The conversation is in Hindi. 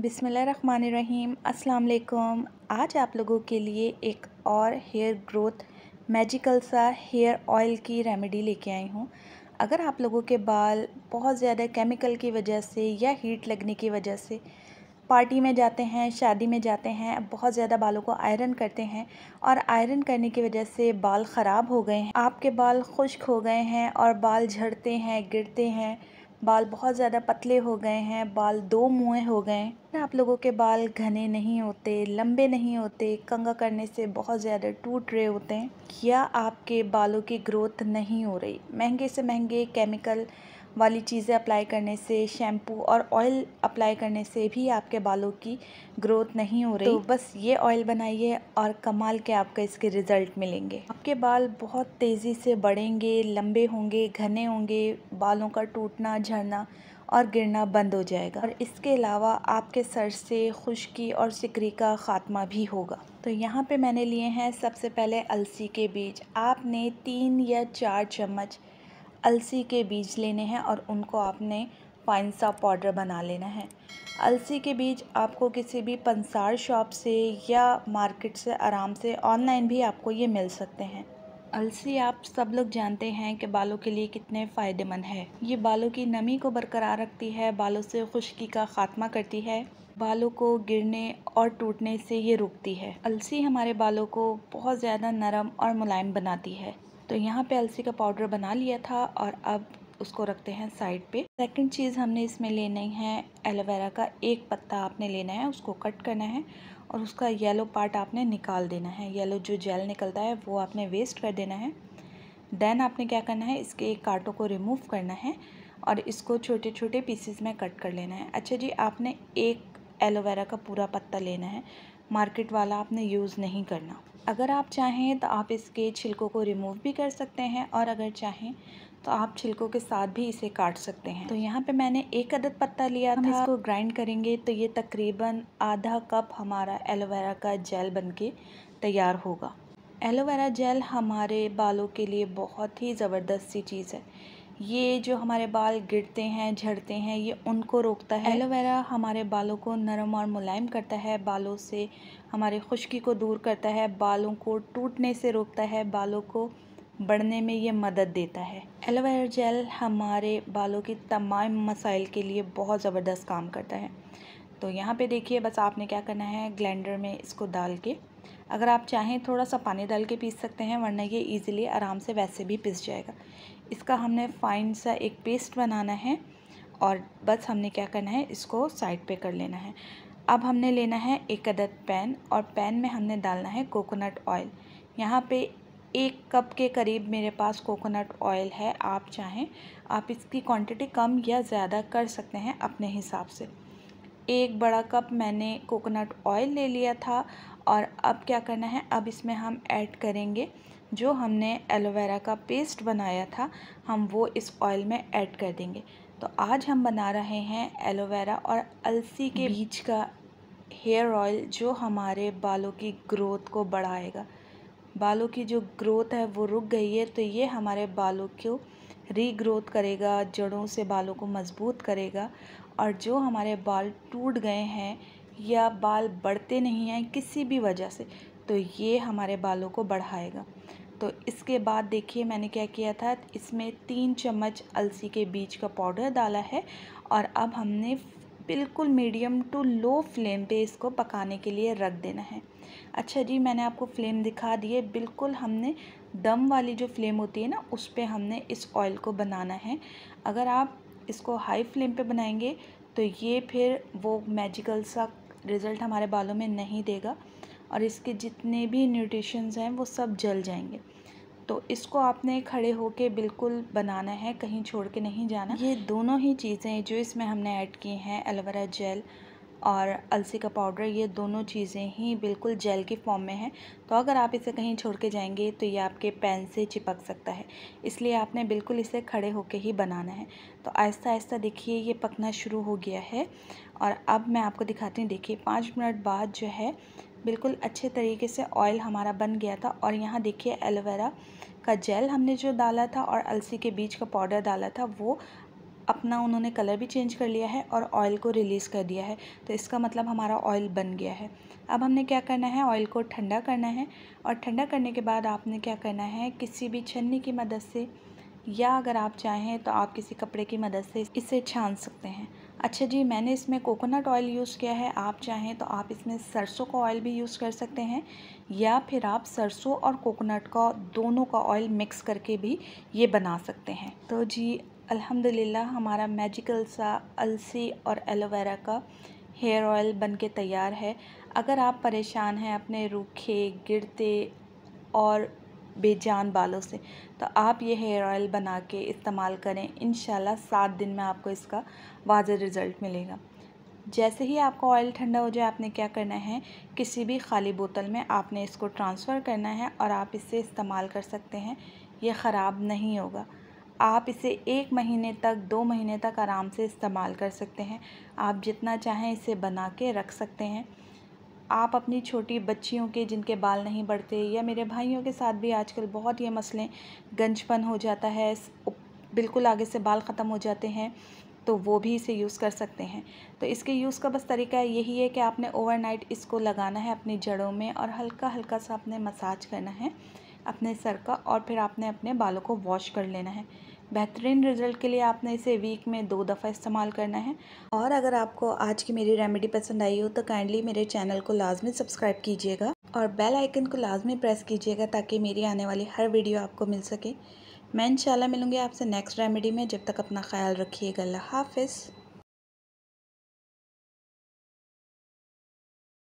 बिस्मिल्लाहिर्रहमानिर्रहीम, अस्सलाम वालेकुम। आज आप लोगों के लिए एक और हेयर ग्रोथ मैजिकल सा हेयर ऑयल की रेमेडी लेके आई हूँ। अगर आप लोगों के बाल बहुत ज़्यादा केमिकल की वजह से या हीट लगने की वजह से पार्टी में जाते हैं, शादी में जाते हैं, बहुत ज़्यादा बालों को आयरन करते हैं और आयरन करने की वजह से बाल ख़राब हो गए हैं, आपके बाल खुश्क हो गए हैं और बाल झड़ते हैं, गिरते हैं, बाल बहुत ज़्यादा पतले हो गए हैं, बाल दो मुँहे हो गए हैं, आप लोगों के बाल घने नहीं होते, लंबे नहीं होते, कंघा करने से बहुत ज़्यादा टूट रहे होते हैं या आपके बालों की ग्रोथ नहीं हो रही। महंगे से महंगे केमिकल वाली चीज़ें अप्लाई करने से, शैम्पू और ऑयल अप्लाई करने से भी आपके बालों की ग्रोथ नहीं हो रही। तो बस ये ऑयल बनाइए और कमाल के आपका इसके रिज़ल्ट मिलेंगे। आपके बाल बहुत तेज़ी से बढ़ेंगे, लंबे होंगे, घने होंगे, बालों का टूटना, झड़ना और गिरना बंद हो जाएगा और इसके अलावा आपके सर से खुश्की और सिकरी का ख़ात्मा भी होगा। तो यहाँ पे मैंने लिए हैं सबसे पहले अलसी के बीज। आपने 3 या 4 चम्मच अलसी के बीज लेने हैं और उनको आपने फाइन सा पाउडर बना लेना है। अलसी के बीज आपको किसी भी पंसार शॉप से या मार्केट से आराम से ऑनलाइन भी आपको ये मिल सकते हैं। अलसी आप सब लोग जानते हैं कि बालों के लिए कितने फ़ायदेमंद है। ये बालों की नमी को बरकरार रखती है, बालों से खुश्की का खात्मा करती है, बालों को गिरने और टूटने से ये रोकती है। अलसी हमारे बालों को बहुत ज़्यादा नरम और मुलायम बनाती है। तो यहाँ पे अलसी का पाउडर बना लिया था और अब उसको रखते हैं साइड पे। सेकंड चीज़ हमने इसमें लेनी है एलोवेरा का एक पत्ता आपने लेना है, उसको कट करना है और उसका येलो पार्ट आपने निकाल देना है। येलो जो जेल निकलता है वो आपने वेस्ट कर देना है। देन आपने क्या करना है, इसके कांटों को रिमूव करना है और इसको छोटे छोटे पीसेस में कट कर लेना है। अच्छा जी, आपने एक एलोवेरा का पूरा पत्ता लेना है, मार्केट वाला आपने यूज़ नहीं करना। अगर आप चाहें तो आप इसके छिलकों को रिमूव भी कर सकते हैं और अगर चाहें तो आप छिलकों के साथ भी इसे काट सकते हैं। तो यहाँ पे मैंने एक अदद पत्ता लिया था, हम इसको ग्राइंड करेंगे तो ये तकरीबन आधा कप हमारा एलोवेरा का जेल बनके तैयार होगा। एलोवेरा जेल हमारे बालों के लिए बहुत ही ज़बरदस्त सी चीज़ है। ये जो हमारे बाल गिरते हैं, झड़ते हैं, ये उनको रोकता है। एलोवेरा हमारे बालों को नरम और मुलायम करता है, बालों से हमारे खुश्की को दूर करता है, बालों को टूटने से रोकता है, बालों को बढ़ने में ये मदद देता है। एलोवेरा जेल हमारे बालों की तमाम मसाइल के लिए बहुत ज़बरदस्त काम करता है। तो यहाँ पे देखिए, बस आपने क्या करना है, ग्राइंडर में इसको डाल के, अगर आप चाहें थोड़ा सा पानी डाल के पीस सकते हैं, वरना ये इजीली आराम से वैसे भी पिस जाएगा। इसका हमने फाइन सा एक पेस्ट बनाना है और बस हमने क्या करना है, इसको साइड पे कर लेना है। अब हमने लेना है एक अदद पैन और पैन में हमने डालना है कोकोनट ऑयल। यहाँ पे 1 कप के करीब मेरे पास कोकोनट ऑयल है। आप चाहें आप इसकी क्वांटिटी कम या ज़्यादा कर सकते हैं अपने हिसाब से। 1 बड़ा कप मैंने कोकोनट ऑयल ले लिया था और अब क्या करना है, अब इसमें हम ऐड करेंगे जो हमने एलोवेरा का पेस्ट बनाया था, हम वो इस ऑयल में ऐड कर देंगे। तो आज हम बना रहे हैं एलोवेरा और अलसी के बीज का हेयर ऑयल जो हमारे बालों की ग्रोथ को बढ़ाएगा। बालों की जो ग्रोथ है वो रुक गई है, तो ये हमारे बालों को रीग्रोथ करेगा, जड़ों से बालों को मजबूत करेगा और जो हमारे बाल टूट गए हैं या बाल बढ़ते नहीं हैं किसी भी वजह से, तो ये हमारे बालों को बढ़ाएगा। तो इसके बाद देखिए मैंने क्या किया था, इसमें 3 चम्मच अलसी के बीज का पाउडर डाला है और अब हमने बिल्कुल मीडियम टू लो फ्लेम पे इसको पकाने के लिए रख देना है। अच्छा जी, मैंने आपको फ्लेम दिखा दी है, बिल्कुल हमने दम वाली जो फ्लेम होती है ना, उस पर हमने इस ऑयल को बनाना है। अगर आप इसको हाई फ्लेम पे बनाएंगे तो ये फिर वो मैजिकल सा रिज़ल्ट हमारे बालों में नहीं देगा और इसके जितने भी न्यूट्रिशंस हैं वो सब जल जाएंगे। तो इसको आपने खड़े होके बिल्कुल बनाना है, कहीं छोड़ के नहीं जाना। ये दोनों ही चीज़ें जो इसमें हमने ऐड की हैं, एलोवेरा जेल और अलसी का पाउडर, ये दोनों चीज़ें ही बिल्कुल जेल के फॉर्म में हैं। तो अगर आप इसे कहीं छोड़ के जाएंगे तो ये आपके पैन से चिपक सकता है, इसलिए आपने बिल्कुल इसे खड़े होके ही बनाना है। तो आहिस्ता आहिस्ता देखिए ये पकना शुरू हो गया है और अब मैं आपको दिखाती हूँ। देखिए 5 मिनट बाद जो है बिल्कुल अच्छे तरीके से ऑयल हमारा बन गया था और यहाँ देखिए एलोवेरा का जेल हमने जो डाला था और अलसी के बीज का पाउडर डाला था वो अपना उन्होंने कलर भी चेंज कर लिया है और ऑयल को रिलीज़ कर दिया है। तो इसका मतलब हमारा ऑयल बन गया है। अब हमने क्या करना है, ऑयल को ठंडा करना है। और ठंडा करने के बाद आपने क्या करना है, किसी भी छन्नी की मदद से या अगर आप चाहें तो आप किसी कपड़े की मदद से इसे छान सकते हैं। अच्छा जी, मैंने इसमें कोकोनट ऑयल यूज़ किया है, आप चाहें तो आप इसमें सरसों का ऑयल भी यूज़ कर सकते हैं या फिर आप सरसों और कोकोनट का दोनों का ऑयल मिक्स करके भी ये बना सकते हैं। तो जी अल्हम्दुलिल्लाह हमारा मैजिकल सा अलसी और एलोवेरा का हेयर ऑयल बनके तैयार है। अगर आप परेशान हैं अपने रूखे गिरते और बेजान बालों से तो आप ये हेयर ऑयल बना के इस्तेमाल करें, इंशाल्लाह 7 दिन में आपको इसका वाज़े रिज़ल्ट मिलेगा। जैसे ही आपका ऑयल ठंडा हो जाए आपने क्या करना है, किसी भी खाली बोतल में आपने इसको ट्रांसफ़र करना है और आप इसे इस्तेमाल कर सकते हैं, ये ख़राब नहीं होगा। आप इसे 1 महीने तक 2 महीने तक आराम से इस्तेमाल कर सकते हैं। आप जितना चाहें इसे बना के रख सकते हैं। आप अपनी छोटी बच्चियों के जिनके बाल नहीं बढ़ते या मेरे भाइयों के साथ भी आजकल बहुत ये मसले, गंजपन हो जाता है, बिल्कुल आगे से बाल ख़त्म हो जाते हैं, तो वो भी इसे यूज़ कर सकते हैं। तो इसके यूज़ का बस तरीका यही है कि आपने ओवरनाइट इसको लगाना है अपनी जड़ों में और हल्का हल्का सा आपने मसाज करना है अपने सर का और फिर आपने अपने बालों को वॉश कर लेना है। बेहतरीन रिज़ल्ट के लिए आपने इसे वीक में 2 दफ़ा इस्तेमाल करना है। और अगर आपको आज की मेरी रेमेडी पसंद आई हो तो काइंडली मेरे चैनल को लाजमी सब्सक्राइब कीजिएगा और बेल आइकन को लाजमी प्रेस कीजिएगा ताकि मेरी आने वाली हर वीडियो आपको मिल सके। मैं इंशाल्लाह मिलूँगी आपसे नेक्स्ट रेमेडी में। जब तक अपना ख्याल रखिएगा। अल्लाह हाफ़िज़।